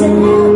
myself.